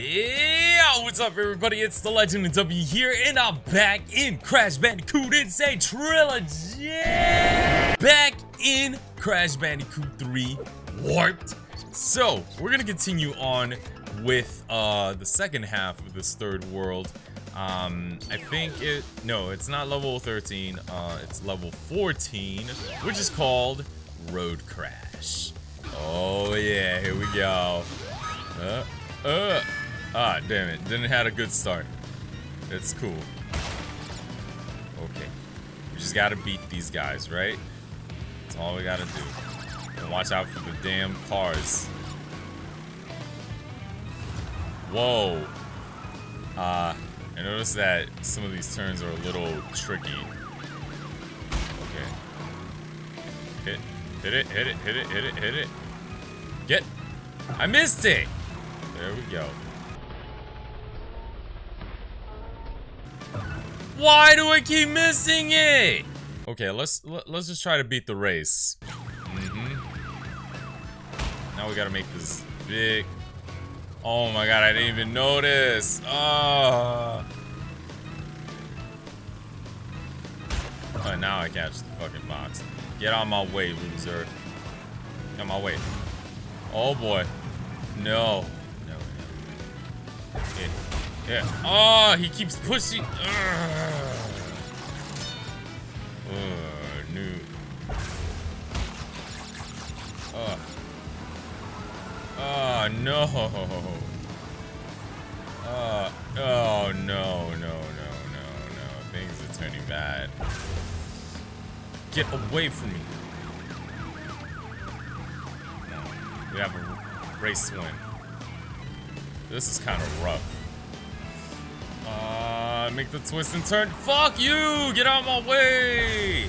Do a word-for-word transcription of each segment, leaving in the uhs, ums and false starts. Yeah, what's up everybody, it's The Legend of W here, and I'm back in Crash Bandicoot N.Sane Trilogy! Back in Crash Bandicoot three Warped. So, we're gonna continue on with uh, the second half of this third world. Um, I think it, no, it's not level thirteen, uh, it's level fourteen, which is called Road Crash. Oh yeah, here we go. Uh, uh. Ah, damn it. Didn't have a good start. It's cool. Okay. We just gotta beat these guys, right? That's all we gotta do. And watch out for the damn cars. Whoa. Uh, I noticed that some of these turns are a little tricky. Okay. Hit. Hit it, hit it, hit it, hit it, hit it. Get. I missed it. There we go. Why do I keep missing it? Okay, let's let's just try to beat the race. Mm-hmm. Now we gotta make this big. Oh my god, I didn't even notice. Ah. Oh. Right, now I catch the fucking box. Get out of my way, loser. Get out of my way. Oh boy. No. No. no. Okay. Yeah. Oh, he keeps pushing. Ugh. Oh, no. Oh. Oh, no. Oh, oh, no, no, no, no, no. Things are turning bad. Get away from me. No. We have a race win. This is kind of rough. Uh, make the twist and turn. Fuck you! Get out of my way!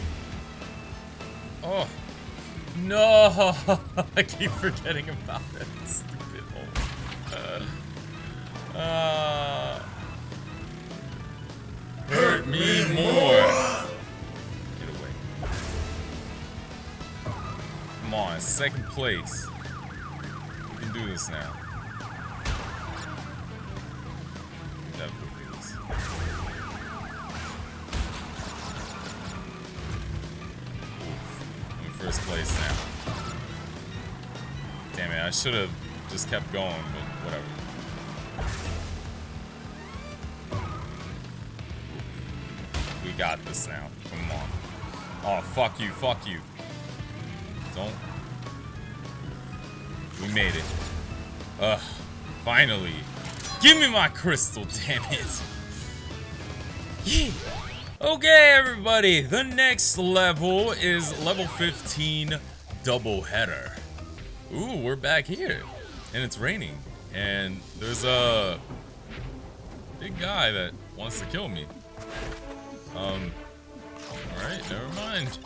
Oh. No! I keep forgetting about that stupid hole. Uh, uh, hurt me more! Get away. Come on, second place. We can do this now. Definitely. I'm in first place now. Damn it, I should have just kept going, but whatever. We got this now. Come on. Oh, fuck you, fuck you. Don't. We made it. Ugh, finally. Give me my crystal, damn it. Yeah. Okay, everybody, the next level is level fifteen double header. Ooh, we're back here. And it's raining. And there's a big guy that wants to kill me. Um, alright, never mind.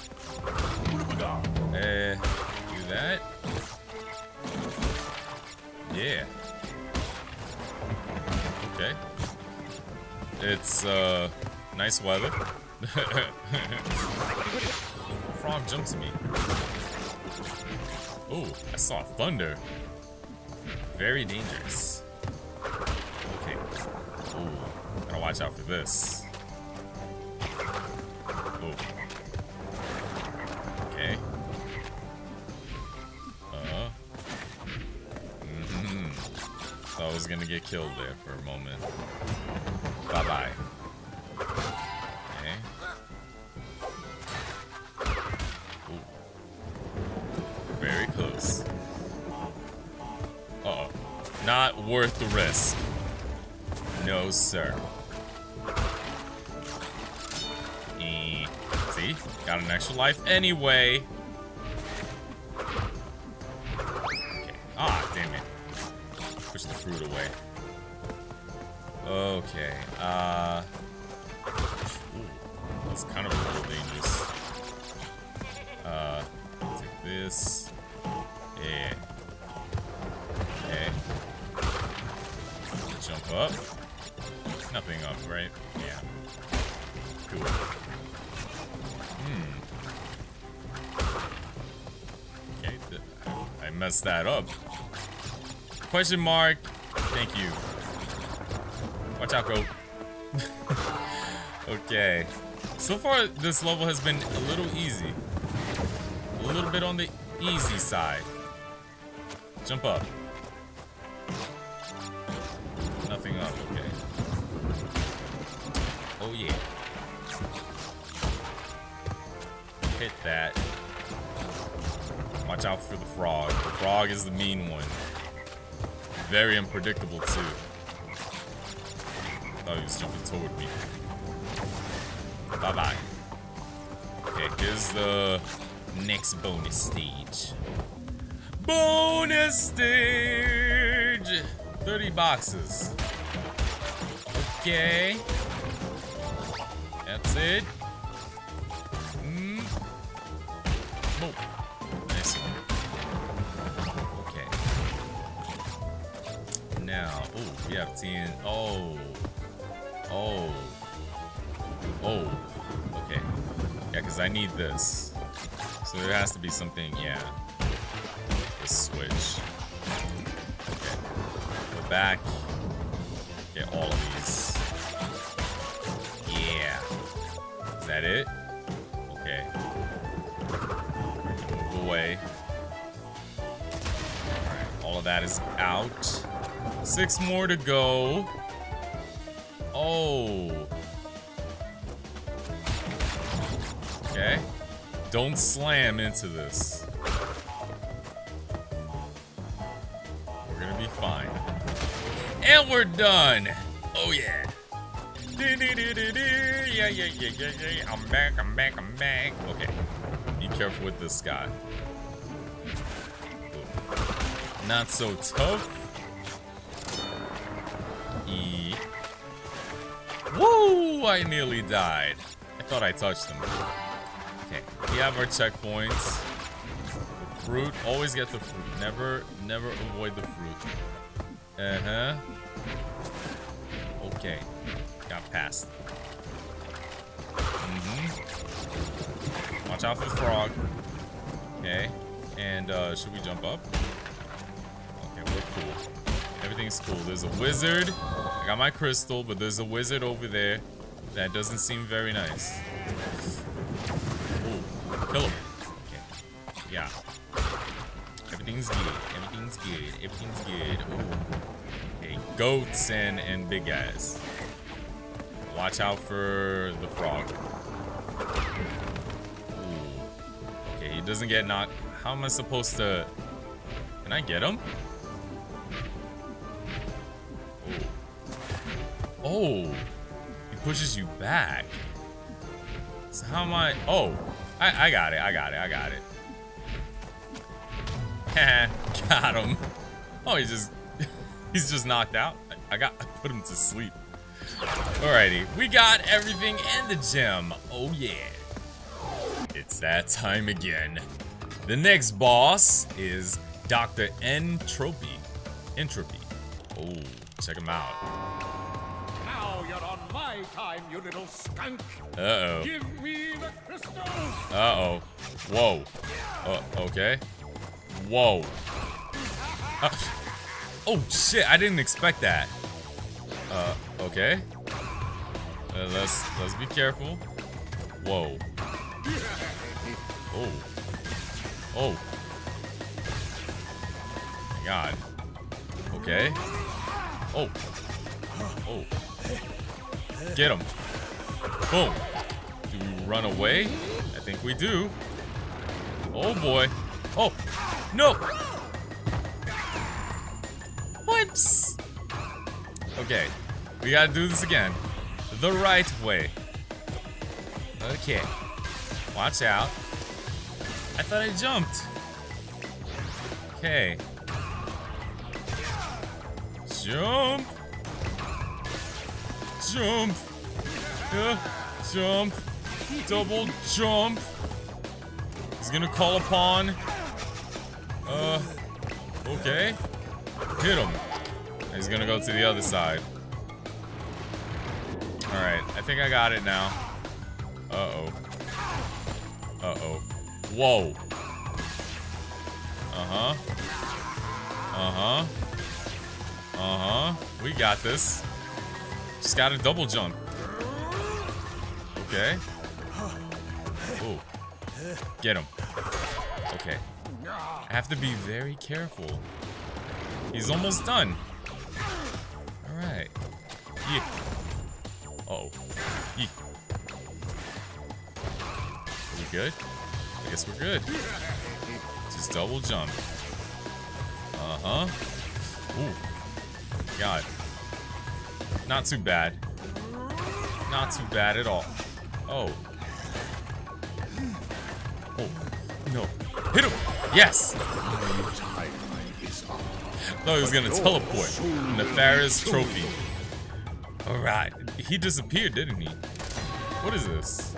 Eh, uh, do that. Yeah. Okay. It's, uh, nice weather. Frog jumped to me. Oh, I saw thunder. Very dangerous. Okay. Oh, gotta watch out for this. Oh. Okay. Uh. Mm-hmm. Thought I was gonna get killed there for a moment. Bye-bye. Okay. Ooh. Very close. Uh-oh. Not worth the risk. No, sir. E See? Got an extra life anyway. Okay. Ah, damn it. Push the fruit away. Okay, uh... Ooh, that's kind of a little dangerous. Uh, take this. Yeah. Okay. Jump up. Nothing up, right? Yeah. Cool. Hmm. Okay, th I messed that up. Question mark. Thank you. Watch out, bro. Okay. So far, this level has been a little easy. A little bit on the easy side. Jump up. Nothing up, okay. Oh, yeah. Hit that. Watch out for the frog. The frog is the mean one. Very unpredictable, too. I thought he was jumping toward me. Bye-bye. Okay, here's the next bonus stage. Bonus stage! thirty boxes. Okay. That's it. Mm. Oh. Nice one. Okay. Now, oh, we have ten. Oh. Oh. Oh. Okay. Yeah, because I need this. So there has to be something, yeah. The switch. Okay. Go back. Get all of these. Yeah. Is that it? Okay. Move away. Alright, all of that is out. Six more to go. Oh. Okay. Don't slam into this. We're gonna be fine. And we're done! Oh yeah! Yeah, yeah, yeah, yeah, yeah. I'm back, I'm back, I'm back. Okay. Be careful with this guy. Not so tough. E. Woo! I nearly died. I thought I touched him. We have our checkpoints. The fruit, always get the fruit. Never, never avoid the fruit. Uh-huh. Okay. Got past. Mm-hmm. Watch out for the frog. Okay. And, uh, should we jump up? Okay, we're cool. Everything's cool. There's a wizard. I got my crystal, but there's a wizard over there that doesn't seem very nice. Kill him. Okay. Yeah. Everything's good. Everything's good. Everything's good. Ooh. Okay. Goats and, and big guys. Watch out for the frog. Ooh. Okay. He doesn't get knocked. How am I supposed to... Can I get him? Oh. Oh. He pushes you back. So how am I... Oh. I, I got it, I got it, I got it. Heh, got him. Oh, he just, he's just knocked out. I, I got, I put him to sleep. Alrighty, we got everything and the gem. Oh yeah. It's that time again. The next boss is Doctor N. Tropy. Entropy. Oh, check him out. Now you're on my time, you little skunk. Uh-oh. Give me the crystals. Uh-oh. Whoa. Oh, uh, okay. Whoa. Uh, oh, shit. I didn't expect that. Uh, okay. Uh, let's, let's be careful. Whoa. Oh. Oh. My God. Okay. Oh. Oh. Get him. Boom. Do we run away? I think we do. Oh boy. Oh. No. Whoops. Okay. We gotta do this again. The right way. Okay. Watch out. I thought I jumped. Okay. Jump. Jump. Uh, jump. Double jump. He's gonna call upon. Uh. Okay. Hit him. He's gonna go to the other side. Alright. I think I got it now. Uh-oh. Uh-oh. Whoa. Uh-huh. Uh-huh. Uh-huh. We got this. Just got a double jump. Okay. Ooh. Get him. Okay. I have to be very careful. He's almost done. Alright. Yeah. Uh-oh. Yeah. We good? I guess we're good. Just double jump. Uh-huh. Ooh. God. Not too bad. Not too bad at all. Oh. Oh. No. Hit him! Yes! No, he was gonna teleport. Nefarious Trophy. Alright. He disappeared, didn't he? What is this?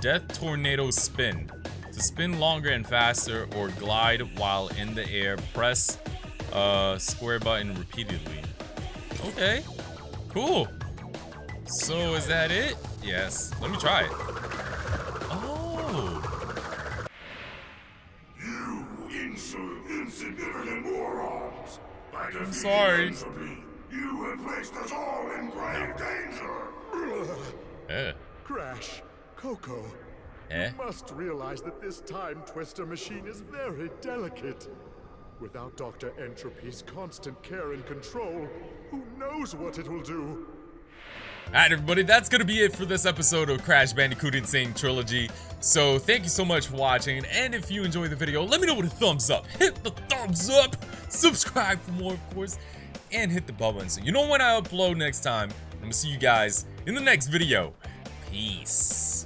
Death Tornado Spin. To spin longer and faster or glide while in the air, press uh, square button repeatedly. Okay. Cool. So is that it? Yes. Let me try it. Oh. You insolent, insignificant morons. By I'm sorry. Entropy, you have placed us all in grave danger. Eh. Crash, Coco. Eh? You must realize that this time twister machine is very delicate. Without Doctor Entropy's constant care and control, who knows what it will do? Alright everybody, that's going to be it for this episode of Crash Bandicoot N.Sane Trilogy. So thank you so much for watching, and if you enjoyed the video, let me know with a thumbs up. Hit the thumbs up, subscribe for more of course, and hit the bell button so you know when I upload next time. I'm going to see you guys in the next video. Peace.